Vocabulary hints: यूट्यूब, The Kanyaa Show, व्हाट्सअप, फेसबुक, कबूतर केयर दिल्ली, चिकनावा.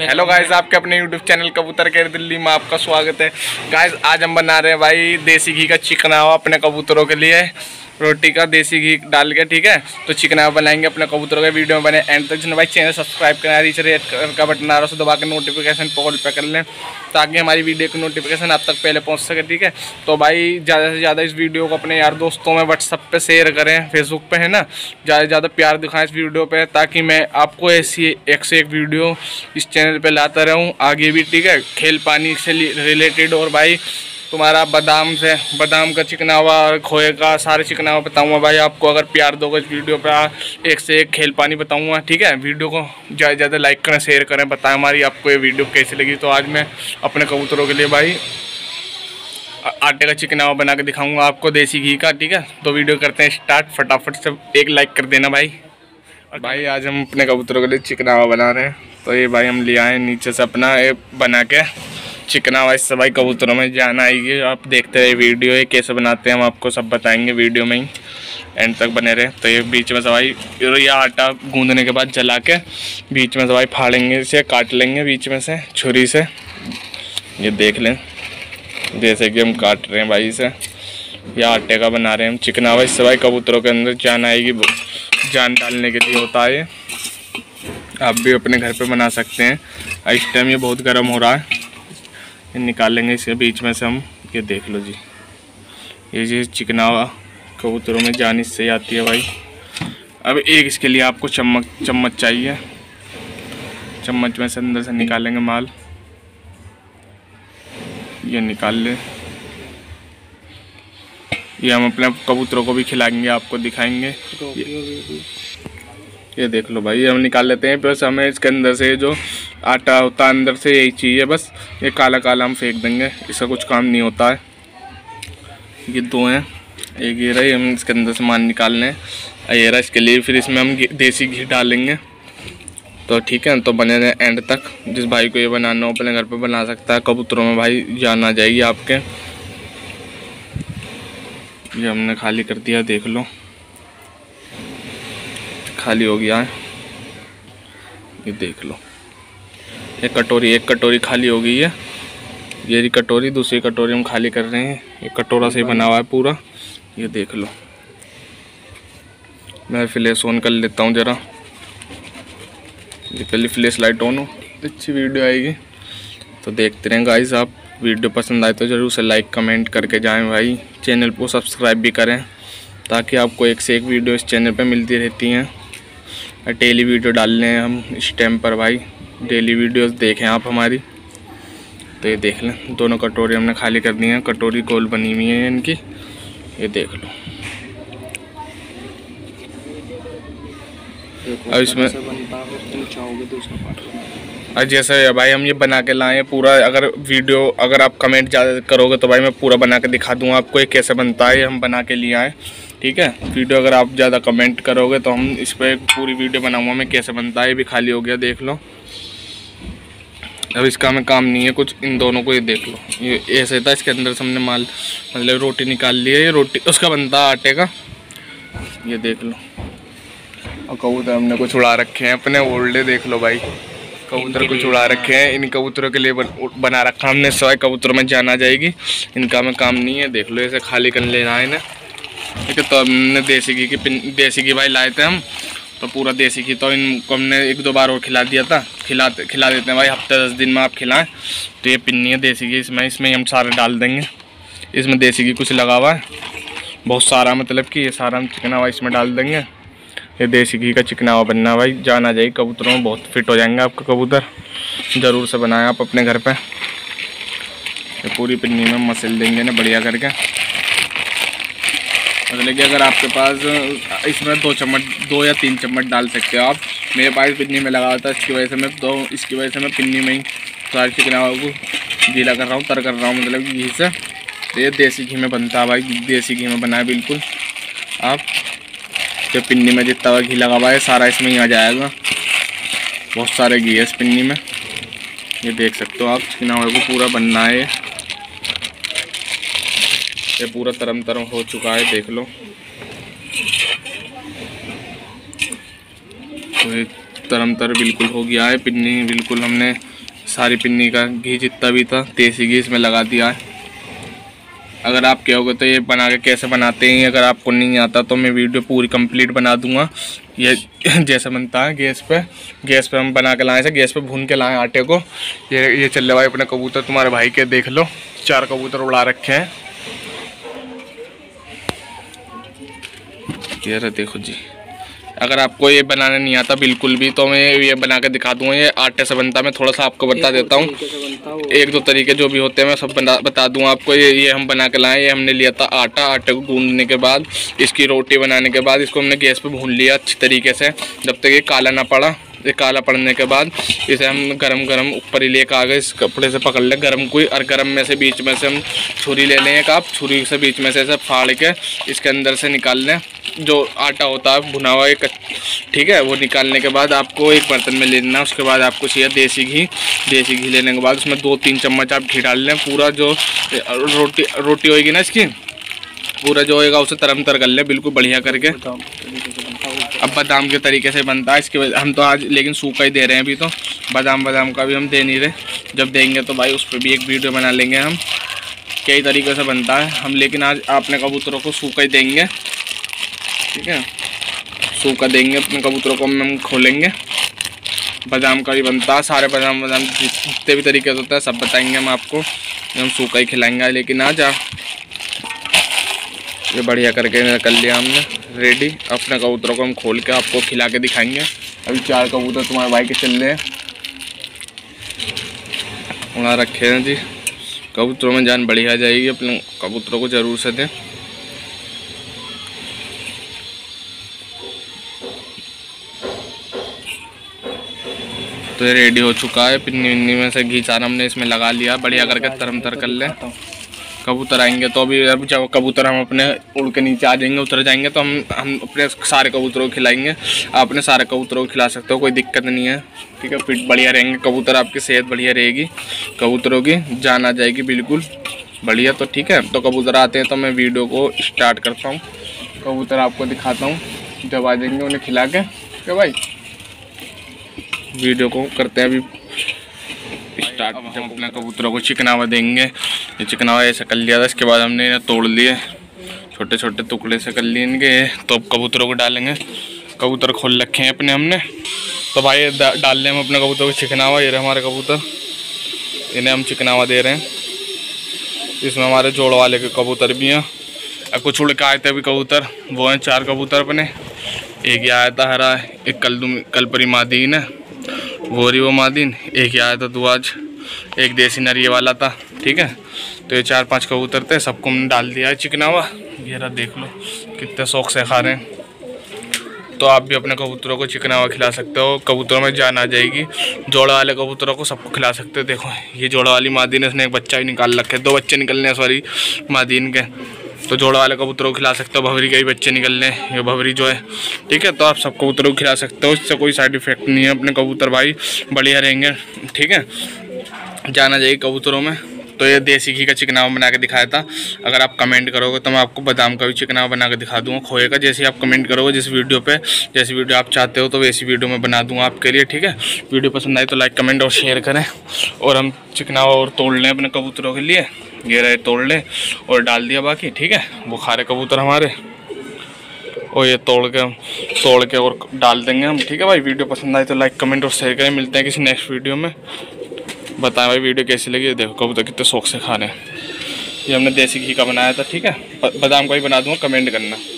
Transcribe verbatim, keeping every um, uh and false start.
Hello guys, आपके अपने यूट्यूब channel कबूतर केयर दिल्ली में आपका स्वागत है। गाइस आज हम बना रहे हैं भाई देसी घी का चिकनावा अपने कबूतरों के लिए, रोटी का देसी घी डाल के, ठीक है। तो चिकनावा बनाएंगे अपने कबूतरों के। वीडियो में बने एंड तक। जिन्हें भाई चैनल सब्सक्राइब करना, रीच रेड कलर का बटन आ रहा है, दबा के नोटिफिकेशन पॉल पे कर लें ताकि हमारी वीडियो की नोटिफिकेशन आप तक पहले पहुँच सके, ठीक है। तो भाई ज़्यादा से ज़्यादा इस वीडियो को अपने यार दोस्तों में व्हाट्सअप पर शेयर करें, फेसबुक पर, है ना। ज़्यादा से ज़्यादा प्यार दिखाएँ इस वीडियो पर ताकि मैं आपको ऐसी एक से एक वीडियो इस चैनल पे लाता रहूँ आगे भी, ठीक है। खेल पानी से रिलेटेड और भाई तुम्हारा बादाम से बादाम का चिकनावा, खोए का, सारे चिकनावा बताऊँगा भाई आपको। अगर प्यार दोगे इस वीडियो पर एक से एक खेल पानी बताऊँगा, ठीक है। वीडियो को ज़्यादा से ज़्यादा लाइक करें, शेयर करें, बताएं हमारी आपको ये वीडियो कैसी लगी। तो आज मैं अपने कबूतरों के लिए भाई आटे का चिकनावा बना के दिखाऊँगा आपको देसी घी का, ठीक है। तो वीडियो करते हैं स्टार्ट, फटाफट से एक लाइक कर देना भाई। भाई आज हम अपने कबूतरों के लिए चिकनावा बना रहे हैं। तो ये भाई हम ले आए नीचे से अपना ये बना के चिकनावा। इससे भाई कबूतरों में जान आएगी। आप देखते रहे वीडियो, ये कैसे बनाते हैं हम आपको सब बताएंगे वीडियो में ही, एंड तक बने रहे। तो ये बीच में से भाई ये आटा गूंदने के बाद जला के बीच में से भाई फाड़ेंगे, इसे काट लेंगे बीच में से छुरी से। ये देख लें जैसे कि हम काट रहे हैं भाई इसे, या आटे का बना रहे हैं हम चिकनावा। इससे भाई कबूतरों के अंदर जान आएगी, जान डालने के लिए होता है। आप भी अपने घर पे बना सकते हैं। इस टाइम ये बहुत गर्म हो रहा है, ये निकालेंगे इसके बीच में से हम। ये देख लो जी, ये जी चिकनावा कबूतरों में जान इससे आती है भाई। अब एक इसके लिए आपको चम्मच चम्मच चाहिए। चम्मच में से अंदर से निकालेंगे माल, ये निकाल ले। ये हम अपने कबूतरों को भी खिलाएंगे, आपको दिखाएंगे। ये, ये देख लो भाई, ये हम निकाल लेते हैं। बस हमें इसके अंदर से जो आटा होता है अंदर से यही चाहिए बस। ये काला काला हम फेंक देंगे, इसका कुछ काम नहीं होता है। ये दो हैं, एक ये रही, हम इसके अंदर से मान निकालने हैं। ये रहा, इसके लिए फिर इसमें हम देसी घी डालेंगे। तो ठीक है, तो बने रहें एंड तक। जिस भाई को ये बनाना हो अपने घर पर बना सकता है। कबूतरों में भाई जान आ जाएगी आपके। ये हमने खाली कर दिया, देख लो खाली हो गया है। ये देख लो, एक कटोरी एक कटोरी खाली हो गई है। ये कटोरी दूसरी कटोरी हम खाली कर रहे हैं। एक कटोरा से ही बना हुआ है पूरा, ये देख लो। मैं फ्लैश ऑन कर लेता हूँ ज़रा, ये पहले फ्लैश लाइट ऑन हो, अच्छी वीडियो आएगी। तो देखते रहें गाइस आप। वीडियो पसंद आए तो ज़रूर से लाइक कमेंट करके जाएं भाई। चैनल को सब्सक्राइब भी करें ताकि आपको एक से एक वीडियो इस चैनल पे मिलती रहती हैं। डेली वीडियो डाल रहे हैं हम इस टाइम पर भाई, डेली वीडियोस देखें आप हमारी। तो ये देख लें, दोनों कटोरी हमने खाली कर दी हैं। कटोरी गोल बनी हुई है इनकी, ये देख लो। अब इसमें और जैसा भाई हम ये बना के लाएँ पूरा, अगर वीडियो अगर आप कमेंट ज़्यादा करोगे तो भाई मैं पूरा बना के दिखा दूँगा आपको ये कैसे बनता है। हम बना के लिए आए, ठीक है। वीडियो अगर आप ज़्यादा कमेंट करोगे तो हम इस पर पूरी वीडियो बनाऊँगा मैं कैसे बनता है। ये भी खाली हो गया, देख लो। अब इसका हमें काम नहीं है कुछ, इन दोनों को ये देख लो। ये ऐसे था, इसके अंदर से हमने माल मतलब रोटी निकाल ली है। ये रोटी उसका बनता है आटे का, ये देख लो। और कबूतर हमने कुछ उड़ा रखे हैं अपने ओल्डे, देख लो भाई। कबूतर कुछ उड़ा रखे हैं, इन कबूतरों के लिए बना रखा हमने। सवाई कबूतरों में जान आ जाएगी, इनका हमें काम नहीं है। देख लो ऐसे खाली कर लेना है ना, ठीक है। तो हमने देसी घी की देसी घी भाई लाए थे हम, तो पूरा देसी घी तो इनको हमने एक दो बार और खिला दिया था। खिला खिला देते हैं भाई, हफ्ते दस दिन में आप खिलाएँ। तो ये पिन्नी है देसी घी, इसमें इसमें हम सारे डाल देंगे। इसमें देसी घी कुछ लगा हुआ है बहुत सारा, मतलब कि ये सारा हम चिकनावा इसमें डाल देंगे। ये देसी घी का चिकनावा बनना भाई, जान आ जाएगी कबूतरों में, बहुत फिट हो जाएंगे आपका कबूतर। ज़रूर से बनाएं आप अपने घर पे। ये पूरी पिन्नी में मसल देंगे ना बढ़िया करके, मतलब कि अगर आपके पास इसमें दो चम्मच दो या तीन चम्मच डाल सकते हो आप। मेरे पास पिन्नी में लगा था, इसकी वजह से मैं दो इसकी वजह से मैं पिन्नी में ही सारे चिकनावा को गीला कर रहा हूँ, तर कर रहा हूँ मतलब घी से। ये देसी घी में बनता है भाई, देसी घी में बनाए बिल्कुल आप। तो पिन्नी में जितना हुआ घी लगा हुआ है सारा इसमें ही आ जाएगा, बहुत सारे घी है इस पिन्नी में। ये देख सकते हो आप, चिकनावा को पूरा बनना है। ये पूरा तरम तरम हो चुका है, देख लो। तो ये तरम तर बिल्कुल हो गया है। पिन्नी बिल्कुल हमने सारी पिन्नी का घी जितना भी था देसी घी इसमें लगा दिया है। अगर आप कहोगे तो ये बना के कैसे बनाते हैं, अगर आपको नहीं आता तो मैं वीडियो पूरी कंप्लीट बना दूंगा। ये जैसे बनता है गैस पे, गैस पे हम बना के लाए थे, गैस पे भून के लाए आटे को। ये ये चल रहे भाई अपने कबूतर तुम्हारे भाई के, देख लो चार कबूतर उड़ा रखे हैं। ये देखो जी, अगर आपको ये बनाना नहीं आता बिल्कुल भी तो मैं ये बना के दिखा दूंगा। ये आटे से बनता है, मैं थोड़ा सा आपको बता देता हूँ, एक दो तरीके जो भी होते हैं मैं सब बना बता दूंगा आपको। ये ये हम बना के लाए, ये हमने लिया था आटा। आटे को गूंदने के बाद, इसकी रोटी बनाने के बाद इसको हमने गैस पे भून लिया अच्छी तरीके से जब तक ये काला ना पड़ा। ये काला पड़ने के बाद इसे हम गरम गरम ऊपर ही लेकर आ गए, इस कपड़े से पकड़ ले गरम कोई, और गरम में से बीच में से हम छुरी ले लें एक, आप छुरी से बीच में से ऐसे फाड़ के इसके अंदर से निकाल लें जो आटा होता है भुना हुआ एक, ठीक है। वो निकालने के बाद आपको एक बर्तन में ले लेना। उसके बाद आपको चाहिए देसी घी। देसी घी लेने के बाद उसमें दो तीन चम्मच आप घी डाल लें। पूरा जो रोटी रोटी होएगी ना इसकी, पूरा जो होएगा उसे तरम तर कर लें बिल्कुल बढ़िया करके। अब बादाम के तरीके से बनता है इसके वजह, हम तो आज लेकिन सूखा ही दे रहे हैं अभी, तो बादाम बादाम का भी हम दे नहीं रहे। जब देंगे तो भाई उस पर भी एक वीडियो बना लेंगे हम, कई तरीके से बनता है हम, लेकिन आज आपने कबूतरों को सूखा ही देंगे, ठीक है। सूखा देंगे अपने कबूतरों को, हम खोलेंगे। बादाम का भी बनता है, सारे बादाम बादाम जितने भी तरीके से होता है सब बताएंगे हम आपको, हम सूखा ही खिलाएँगे लेकिन आज। ये बढ़िया करके कर लिया हमने रेडी, अपने कबूतरों को हम खोल के आपको खिला के दिखाएंगे। अभी चार कबूतर तुम्हारे भाई के चल रहे हैं, उड़ा रखे हैं जी। कबूतरों में जान बढ़िया जाएगी, अपने कबूतरों को ज़रूर से दें। तो ये रेडी हो चुका है, पिन्नी विन्नी में से घी सारा हमने इसमें लगा लिया, बढ़िया करके तरम तर कर लें। कबूतर आएंगे तो अभी, जब कबूतर हम अपने उड़ के नीचे आ जाएंगे, उतर जाएंगे तो हम हम अपने सारे कबूतरों को खिलाएंगे। आप अपने सारे कबूतरों को खिला सकते हो, कोई दिक्कत नहीं है, ठीक है। फिट बढ़िया रहेंगे कबूतर, आपकी सेहत बढ़िया रहेगी, कबूतरों की जान आ जाएगी बिल्कुल बढ़िया। तो ठीक है, तो कबूतर आते हैं तो मैं वीडियो को स्टार्ट करता हूँ, कबूतर आपको दिखाता हूँ जब आ जाएंगे उन्हें खिला के। ठीक है भाई, वीडियो को करते हैं अभी स्टार्ट। जब अपने कबूतरों को चिकनावा देंगे, ये चिकनावा ऐसा कर लिया था, इसके बाद हमने इन्हें तोड़ लिए, छोटे छोटे टुकड़े से कर लिए इनके। तो अब कबूतरों को डालेंगे, कबूतर खोल रखे हैं अपने हमने। तो भाई डाल लें हम अपने कबूतरों को चिकनावा। ये रहे हमारे कबूतर, इन्हें हम चिकनावा दे रहे हैं। इसमें हमारे जोड़ वाले के कबूतर भी हैं, कुछ उड़ के आए थे अभी कबूतर, वो हैं चार कबूतर अपने। एक आया था हरा, एक कल कलपरी मादी ने गोरी वो मादीन, एक ही आया था दो आज, एक देसी नरिये वाला था, ठीक है। तो ये चार पांच कबूतर थे, सबको हमने डाल दिया है चिकनावा। ये रहा, देख लो कितने शौक से खा रहे हैं। तो आप भी अपने कबूतरों को चिकनावा खिला सकते हो, कबूतरों में जान आ जाएगी। जोड़ा वाले कबूतरों को सबको खिला सकते हो। देखो ये जोड़ा वाली मादीन, इसने एक बच्चा ही निकाल रखे, दो बच्चे निकलने हैं सॉरी मादीन के। तो जोड़ा वाले कबूतरों को खिला सकते हो, भवरी के भी बच्चे निकलने, ये भवरी जो है, ठीक है। तो आप सब कबूतरों को खिला सकते हो, इससे कोई साइड इफेक्ट नहीं है, अपने कबूतर भाई बढ़िया रहेंगे, ठीक है, जाना जाएगी कबूतरों में। तो ये देसी घी का चिकनावा बना के दिखाया था। अगर आप कमेंट करोगे तो मैं आपको बादाम का भी चिकनावा बना के दिखा दूँगा, खोए का। जैसे आप कमेंट करोगे जिस वीडियो पे, जैसी वीडियो आप चाहते हो तो वैसी वीडियो मैं बना दूँगा आपके लिए, ठीक है। वीडियो पसंद आई तो लाइक कमेंट और शेयर करें, और हम चिकनावा और तोड़ लें अपने कबूतरों के लिए। ये रहे तोड़ लें और डाल दिया बाकी, ठीक है। वो खा रहे कबूतर हमारे, और ये तोड़ के हम तोड़ के और डाल देंगे हम, ठीक है भाई। वीडियो पसंद आई तो लाइक कमेंट और शेयर करें। मिलते हैं किसी नेक्स्ट वीडियो में, बताएं भाई वीडियो कैसी लगी। देखो कबूतर कितने शौक से खा रहे हैं। ये हमने देसी घी का बनाया था, ठीक है। बादाम का ही बना दूँगा, कमेंट करना।